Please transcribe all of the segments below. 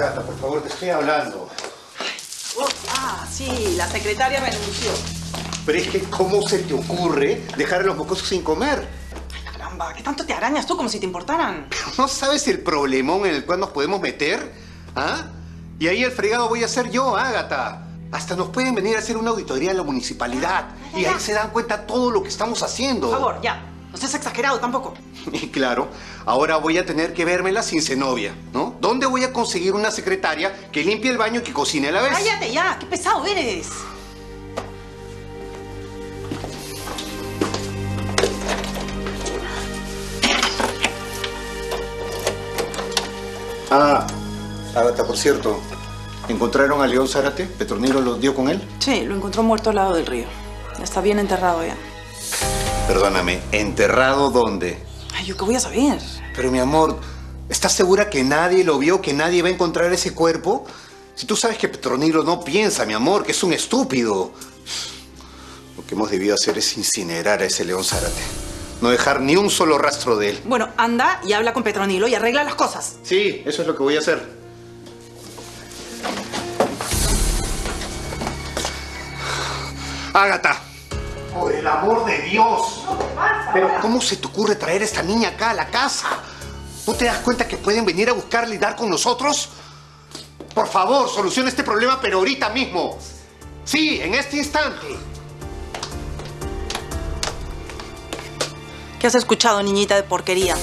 Ágatha, por favor, te estoy hablando. Sí, la secretaria me anunció. Pero es que, ¿cómo se te ocurre dejar a los mocosos sin comer? Ay, caramba, ¿qué tanto te arañas tú como si te importaran? Pero ¿no sabes el problemón en el cual nos podemos meter? ¿Ah? Y ahí el fregado voy a hacer yo, Ágatha. Hasta nos pueden venir a hacer una auditoría en la municipalidad. Y ahí se dan cuenta todo lo que estamos haciendo. Por favor, ya. No seas exagerado tampoco. Y claro, ahora voy a tener que vérmela sin cenobia, ¿no? ¿Dónde voy a conseguir una secretaria que limpie el baño y que cocine a la vez? ¡Cállate ya! ¡Qué pesado eres! Ágatha, por cierto, ¿encontraron a León Zárate? ¿Petronilo los dio con él? Sí, lo encontró muerto al lado del río. Está bien enterrado ya. Perdóname, ¿enterrado dónde? Ay, ¿yo qué voy a saber? Pero, mi amor, ¿estás segura que nadie lo vio, que nadie va a encontrar ese cuerpo? Si tú sabes que Petronilo no piensa, mi amor, que es un estúpido. Lo que hemos debido hacer es incinerar a ese León Zárate. No dejar ni un solo rastro de él. Bueno, anda y habla con Petronilo y arregla las cosas. Sí, eso es lo que voy a hacer. Ágatha. ¡Por el amor de Dios! No, pasa, pero ¿cómo se te ocurre traer a esta niña acá a la casa? ¿No te das cuenta que pueden venir a buscarla y dar con nosotros? Por favor, soluciona este problema, pero ahorita mismo. Sí, en este instante. ¿Qué has escuchado, niñita de porquería?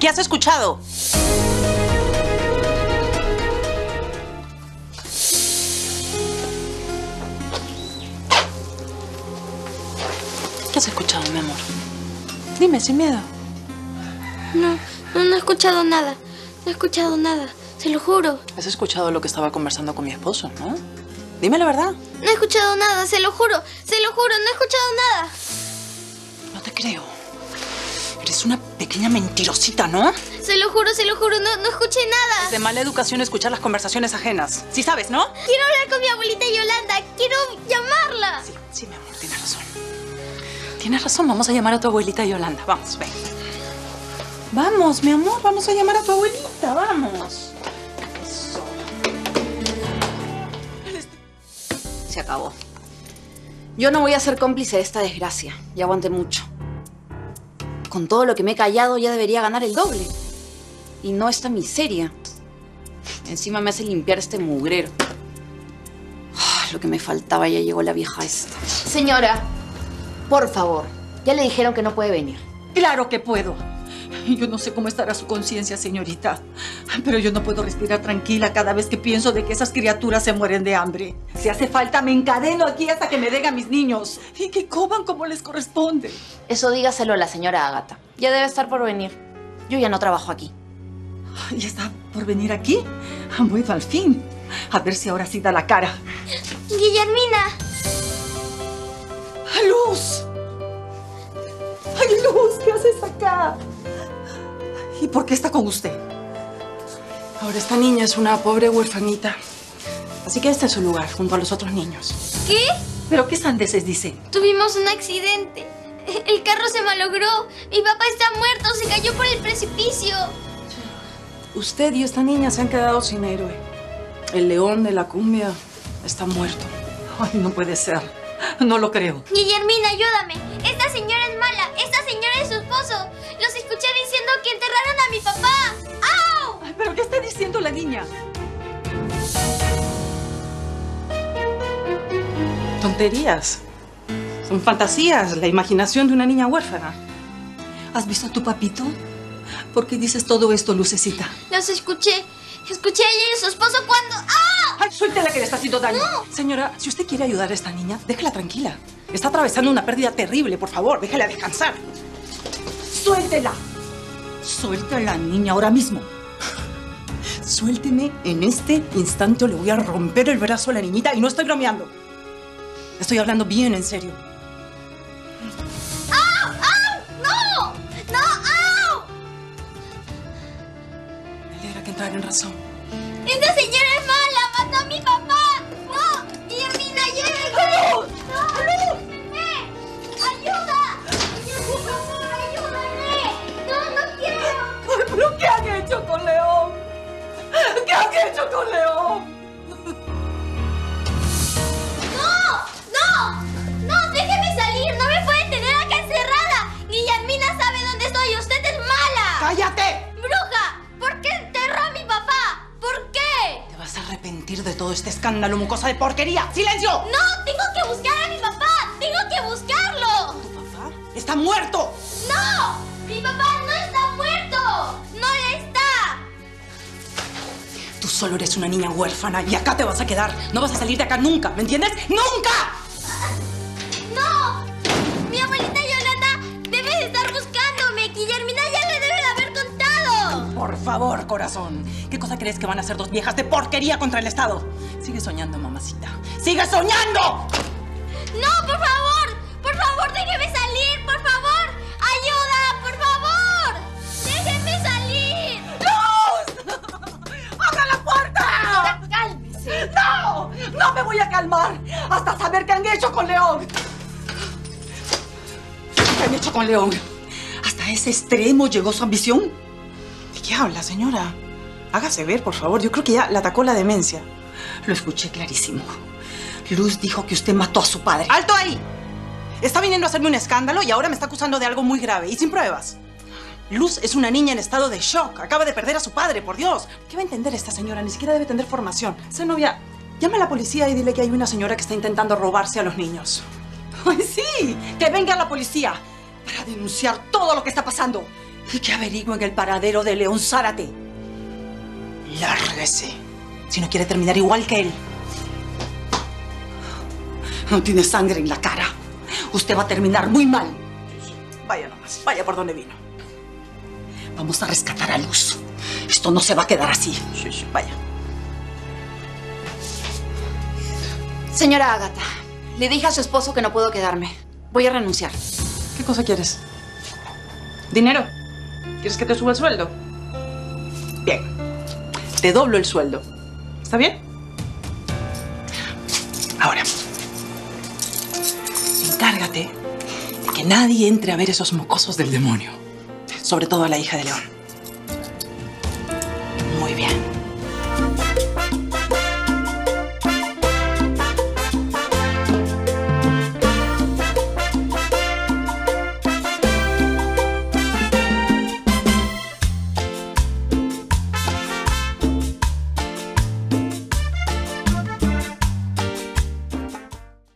¿Qué has escuchado? ¿Has escuchado, mi amor? Dime, sin miedo. No he escuchado nada. No he escuchado nada, se lo juro. ¿Has escuchado lo que estaba conversando con mi esposo, no? Dime la verdad. No he escuchado nada, se lo juro, no he escuchado nada. No te creo. Eres una pequeña mentirosita, ¿no? Se lo juro, no escuché nada. Es de mala educación escuchar las conversaciones ajenas. Sí sabes, ¿no? Quiero hablar con mi abuelita Yolanda, quiero llamarla. Sí, mi amor, tienes razón. Tienes razón, vamos a llamar a tu abuelita Yolanda. Vamos, ven. Vamos, mi amor, vamos a llamar a tu abuelita, vamos. Eso. Se acabó. Yo no voy a ser cómplice de esta desgracia. Ya aguanté mucho. Con todo lo que me he callado ya debería ganar el doble. Y no esta miseria. Encima me hace limpiar este mugrero. Oh, lo que me faltaba, ya llegó la vieja esta. Señora. Por favor, ya le dijeron que no puede venir. ¡Claro que puedo! Yo no sé cómo estará su conciencia, señorita, pero yo no puedo respirar tranquila cada vez que pienso de que esas criaturas se mueren de hambre. Si hace falta, me encadeno aquí hasta que me den a mis niños y que coman como les corresponde. Eso dígaselo a la señora Ágatha. Ya debe estar por venir. Yo ya no trabajo aquí. ¿Ya está por venir aquí? Bueno, al fin. A ver si ahora sí da la cara. ¡Guillermina! ¡Luz! ¡Ay, Luz! ¿Qué haces acá? ¿Y por qué está con usted? Ahora esta niña es una pobre huerfanita. Así que este es su lugar, junto a los otros niños. ¿Qué? ¿Pero qué sandeces dice? Tuvimos un accidente. El carro se malogró. Mi papá está muerto. Se cayó por el precipicio. Usted y esta niña se han quedado sin héroe. El León de la Cumbia está muerto. Ay, no puede ser. No lo creo. Guillermina, ayúdame. Esta señora es mala. Esta señora es su esposo. Los escuché diciendo que enterraron a mi papá. ¡Au! Ay, ¿pero qué está diciendo la niña? Tonterías. Son fantasías. La imaginación de una niña huérfana. ¿Has visto a tu papito? ¿Por qué dices todo esto, Lucecita? Los escuché. Escuché a ella y a su esposo cuando... ¡Ah! ¡Ay, suéltela que le está haciendo daño! ¡No! Señora, si usted quiere ayudar a esta niña, déjela tranquila. Está atravesando una pérdida terrible, por favor, déjela descansar. ¡Suéltela! ¡Suéltela, niña, ahora mismo! Suélteme en este instante o le voy a romper el brazo a la niñita y no estoy bromeando. Estoy hablando bien en serio. En razón. ¡Esta señora es mala! ¡Mató a mi papá! ¡No! ¡Guillermina, ayúdame! ¡No! ¡Ayuda! ¡Ayuda, por favor, ayúdame! ¡No, no quiero! ¿Pero qué han hecho con León? con León. ¡No! ¡No! ¡No! ¡Déjeme salir! ¡No me pueden tener acá encerrada! ¡Guillermina sabe dónde estoy! ¡Usted es mala! ¡Cállate! ¡Bruja! ¿Por qué enterró a mi papá? ¿Por qué? Te vas a arrepentir de todo este escándalo, mucosa de porquería. ¡Silencio! ¡No! ¡Tengo que buscar a mi papá! ¡Tengo que buscarlo! ¿Tu papá? ¡Está muerto! ¡No! ¡Mi papá no está muerto! ¡No le está! Tú solo eres una niña huérfana y acá te vas a quedar. No vas a salir de acá nunca, ¿me entiendes? ¡Nunca! ¡No! Mi abuelita Yolanda debe de estar buscándome. Guillermina ya le debe de haber contado. Por favor, corazón. ¿Qué cosa crees que van a hacer dos viejas de porquería contra el Estado? Sigue soñando, mamacita. ¡Sigue soñando! ¡No, por favor! ¡Por favor, déjeme salir! ¡Por favor! ¡Ayuda! ¡Por favor! ¡Déjenme salir! ¡Luz! ¡Abra la puerta! ¡Cálmese! ¡No! ¡No me voy a calmar! ¡Hasta saber qué han hecho con León! ¿Qué han hecho con León? ¿Hasta ese extremo llegó su ambición? ¿De qué habla, señora? Hágase ver, por favor. Yo creo que ya la atacó la demencia. Lo escuché clarísimo. Luz dijo que usted mató a su padre. ¡Alto ahí! Está viniendo a hacerme un escándalo y ahora me está acusando de algo muy grave y sin pruebas. Luz es una niña en estado de shock. Acaba de perder a su padre, por Dios. ¿Qué va a entender esta señora? Ni siquiera debe tener formación. Esa novia, llama a la policía y dile que hay una señora que está intentando robarse a los niños. ¡Ay, sí! Que venga la policía para denunciar todo lo que está pasando y que averigüen el paradero de León Zárate. Lárguese, si no quiere terminar igual que él. No tiene sangre en la cara. Usted va a terminar muy mal. Vaya nomás, vaya por donde vino. Vamos a rescatar a Luz. Esto no se va a quedar así. Sí, vaya. Señora Ágatha, le dije a su esposo que no puedo quedarme. Voy a renunciar. ¿Qué cosa quieres? ¿Dinero? ¿Quieres que te suba el sueldo? Bien. Te doblo el sueldo. ¿Está bien? Ahora, encárgate de que nadie entre a ver esos mocosos del demonio. Sobre todo a la hija de León. Muy bien.